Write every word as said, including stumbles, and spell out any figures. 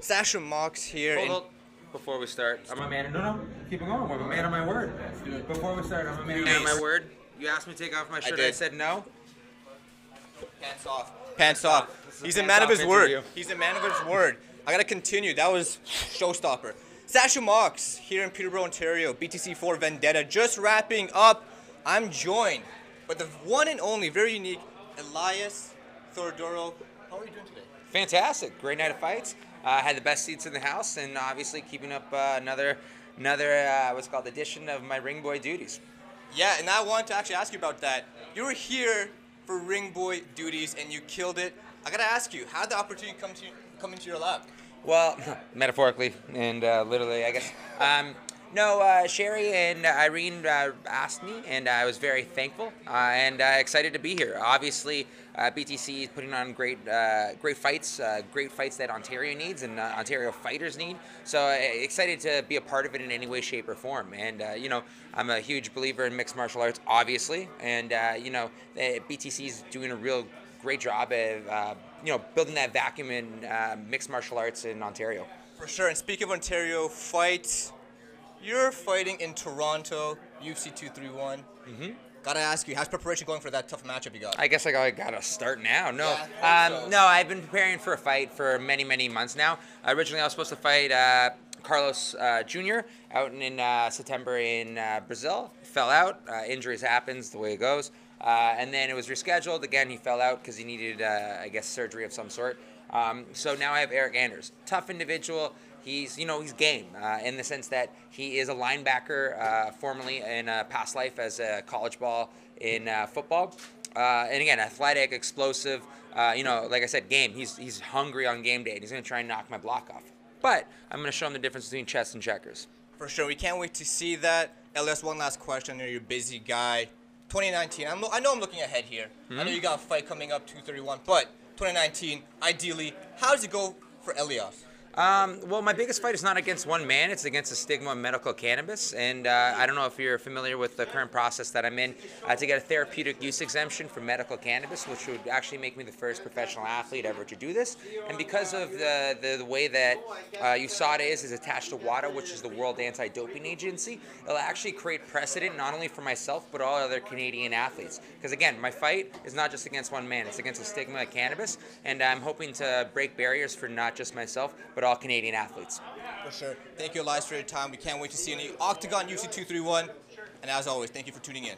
Sasha Mox here. Hold, hold. Before we start, I'm a man. No, no, keep it going. I'm a man of my word. Before we start, I'm a man nice. of my word. You asked me to take off my shirt. I, I said no. Pants off. Pants off. He's a man of his word. He's a man of his word. I gotta continue. That was showstopper. Sasha Mox here in Peterborough, Ontario. B T C four Vendetta. Just wrapping up. I'm joined by the one and only, very unique, Elias Theodorou. How are you doing today? Fantastic. Great night of fights. I uh, had the best seats in the house, and obviously keeping up uh, another, another uh, what's called edition of my ring boy duties. Yeah, and I want to actually ask you about that. You were here for ring boy duties, and you killed it. I gotta ask you, how did the opportunity come to you, come into your lap? Well, metaphorically and uh, literally, I guess. Um, no, uh, Sherry and Irene uh, asked me, and I was very thankful uh, and uh, excited to be here. Obviously, uh, B T C is putting on great, uh, great fights, uh, great fights that Ontario needs and uh, Ontario fighters need. So uh, excited to be a part of it in any way, shape, or form. And uh, you know, I'm a huge believer in mixed martial arts, obviously, and uh, you know, B T C is doing a real great job of uh, you know, building that vacuum in uh, mixed martial arts in Ontario. For sure. And speaking of Ontario fights, you're fighting in Toronto, U F C two thirty-one. Mm-hmm. Gotta ask you, how's preparation going for that tough matchup you got? I guess I gotta, gotta start now. No, yeah, um, so. no, I've been preparing for a fight for many, many months now. Originally, I was supposed to fight Uh, Carlos uh, Junior out in uh, September in uh, Brazil. Fell out. Uh, injuries happens, the way it goes. Uh, and then it was rescheduled. Again, he fell out because he needed, uh, I guess, surgery of some sort. Um, so now I have Eryk Anders. Tough individual. He's, you know, he's game uh, in the sense that he is a linebacker uh, formerly in a past life as a college ball in uh, football. Uh, and again, athletic, explosive, uh, you know, like I said, game. He's, he's hungry on game day, and he's going to try and knock my block off. But I'm going to show them the difference between chess and checkers. For sure. We can't wait to see that. Elias, one last question. I know you're a busy guy. twenty nineteen, I'm, I know I'm looking ahead here. Mm-hmm. I know you got a fight coming up, two thirty-one. But twenty nineteen, ideally, how does it go for Elias? Um, well, my biggest fight is not against one man. It's against the stigma of medical cannabis. And uh, I don't know if you're familiar with the current process that I'm in uh, to get a therapeutic use exemption for medical cannabis, which would actually make me the first professional athlete ever to do this. And because of the, the, the way that uh, U S A D A is, is attached to WADA, which is the World Anti-Doping Agency, it'll actually create precedent not only for myself, but all other Canadian athletes. Because again, my fight is not just against one man. It's against the stigma of cannabis. And I'm hoping to break barriers for not just myself, but all Canadian athletes. For sure. Thank you, Elias, for your time. We can't wait to see you in the Octagon U F C two thirty-one. And as always, thank you for tuning in.